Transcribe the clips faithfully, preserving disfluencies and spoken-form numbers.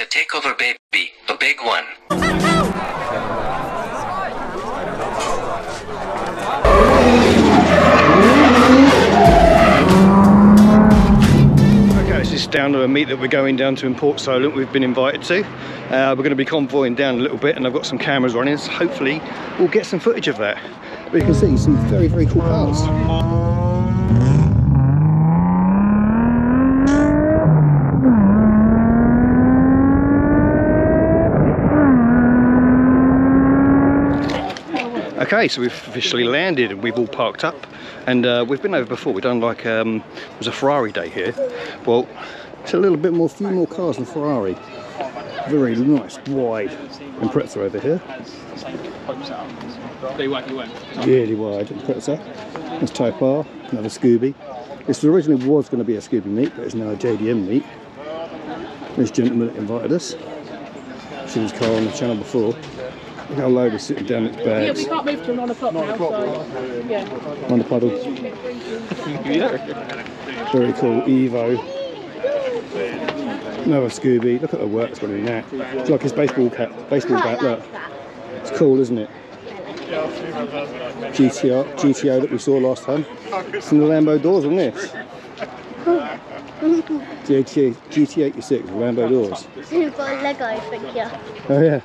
a takeover, baby, a big one. Okay, this is down to a meet that we're going down to in Port Solent. We've been invited to. Uh, we're going to be convoying down a little bit, and I've got some cameras running, so hopefully we'll get some footage of that. But you can see some very, very cool cars. Okay, so we've officially landed and we've all parked up, and uh, we've been over before. We've done like, um, it was a Ferrari day here. Well, it's a little bit more, few more cars than Ferrari. Very nice, wide Impreza over here. Really wide Impreza. That's Type R, another Scooby. This originally was going to be a Scooby meet, but it's now a J D M meet. This gentleman that invited us. I've seen his car on the channel before. Look how low they're sitting down its bags. Yeah, we can't move to nine o'clock now, so... Yeah. On the puddle. Very cool, Evo. Another Scooby. Look at the work that's going in that. It's like his baseball cap, baseball bat, look. It's cool, isn't it? G T R, G T O that we saw last time. It's in the Lambo doors on this. G T eighty-six, Lambo doors. You've got a Lego, thank you. Oh yeah.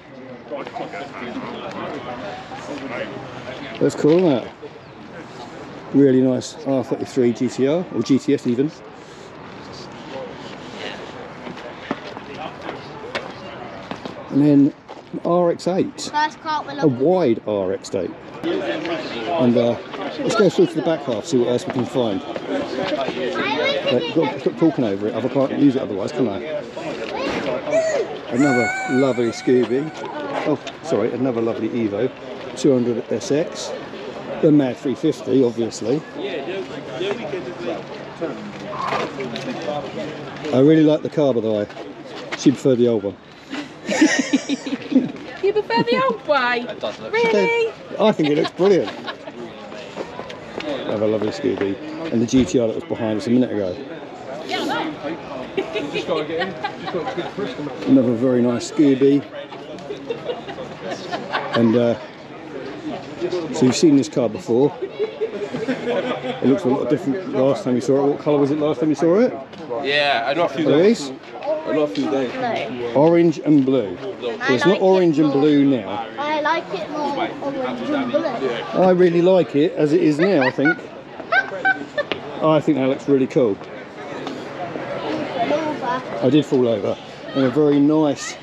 That's cool, isn't it? Really nice R thirty-three G T R, or G T S even. And then an R X eight, a wide R X eight. And uh, let's go through to the back half, see what else we can find. But, stop talking over it, I can't use it otherwise, can I? Another lovely Scooby. Oh, sorry, another lovely Evo, two hundred S X, the MAD three fifty, obviously. I really like the car, by the way. She preferred the old one. You prefer the old way? Really? I think it looks brilliant. Another lovely Scooby, and the G T R that was behind us a minute ago. Another very nice Scooby. And uh, so you've seen this car before. It looks a lot different last time you saw it. What colour was it last time you saw it? Yeah, not a few days. Not a few days. Orange and blue. So it's not orange and blue now. I like it more orange and blue. I really like it as it is now, I think. I think that looks really cool. I did fall over. And a very nice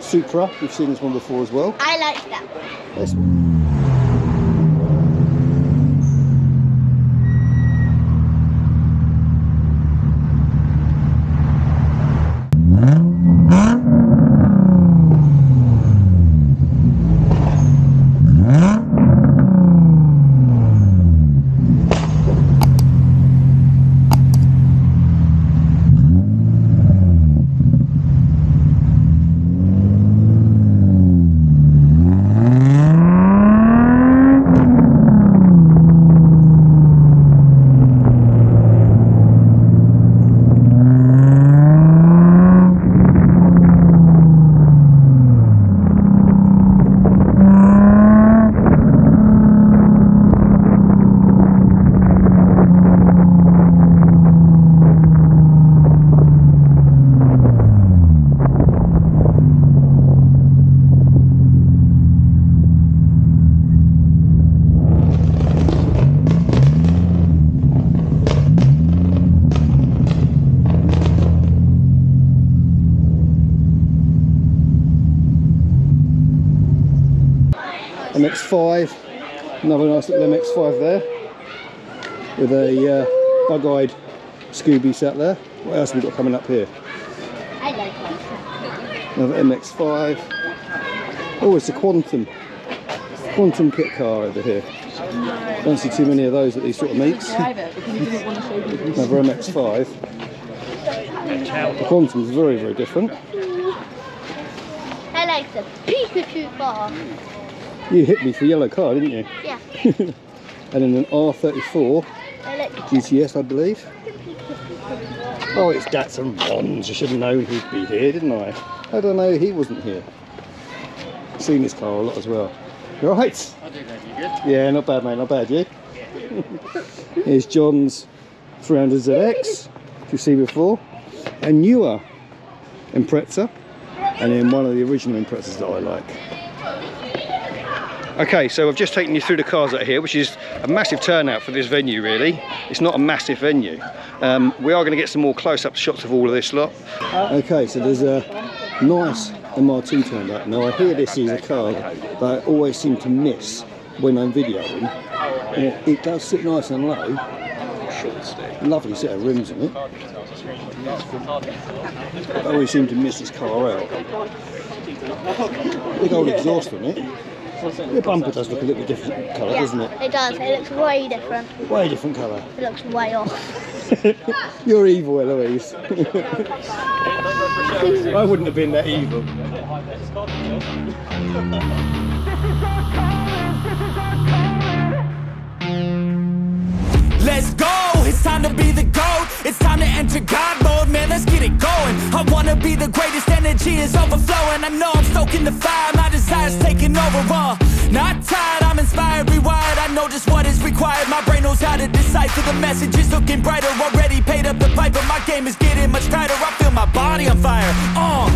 Supra, we've seen this one before as well. I like that one. This one. M X five, another nice little M X five there, with a uh, bug-eyed Scooby sat there. What else have we got coming up here? I like one. Another M X five. Oh, it's a Quantum, Quantum kit car over here. Don't see too many of those at these sort of meets. Another M X five. The Quantum is very, very different. I like the Pikachu bar. You hit me for yellow car, didn't you? Yeah. And then an R thirty-four G T S, I believe. Oh, it's Gats and Rons. I should have known he'd be here, didn't I? I don't know, he wasn't here. I've seen this car a lot as well. You alright? I do, mate. You good? Yeah, not bad, mate. Not bad, you? Yeah. Here's John's three hundred Z X, which you've seen before. A newer Impreza. And then one of the original Imprezas that I like. Okay, so I've just taken you through the cars that are here, which is a massive turnout for this venue, really. It's not a massive venue. Um, we are going to get some more close-up shots of all of this lot. Okay, so there's a nice M R two turned up. Now, I hear this is a car that I always seem to miss when I'm videoing. And it does sit nice and low. Lovely set of rims in it. I always seem to miss this car out. Big old exhaust on it. The bumper does look a little bit different colour, yeah, doesn't it? It does, it looks way different. Way different colour. It looks way off. You're evil, Eloise. I wouldn't have been that evil. Let's go! It's time to be the GOAT. It's time to enter God mode, man, let's get it going. I wanna be the greatest, energy is overflowing. I know I'm stoking the fire, my desire's taking over. uh, Not tired, I'm inspired, rewired. I know just what is required, my brain knows how to decipher. The message is looking brighter, already paid up the piper. My game is getting much tighter, I feel my body on fire. uh.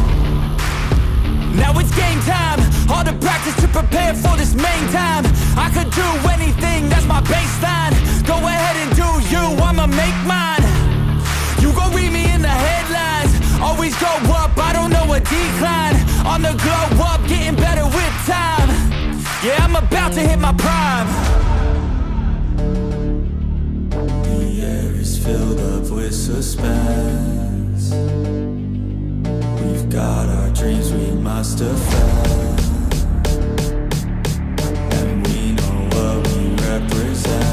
Now it's game time, all the practice to prepare for this main time. I could do anything, that's my baseline. Go ahead and do you, I'ma make mine. You gon' read me in the headlines. Always go up, I don't know a decline. On the glow up, getting better with time. Yeah, I'm about to hit my prime. The air is filled up with suspense. We've got our dreams, we must have found. And we know what we represent.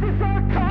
This is our car.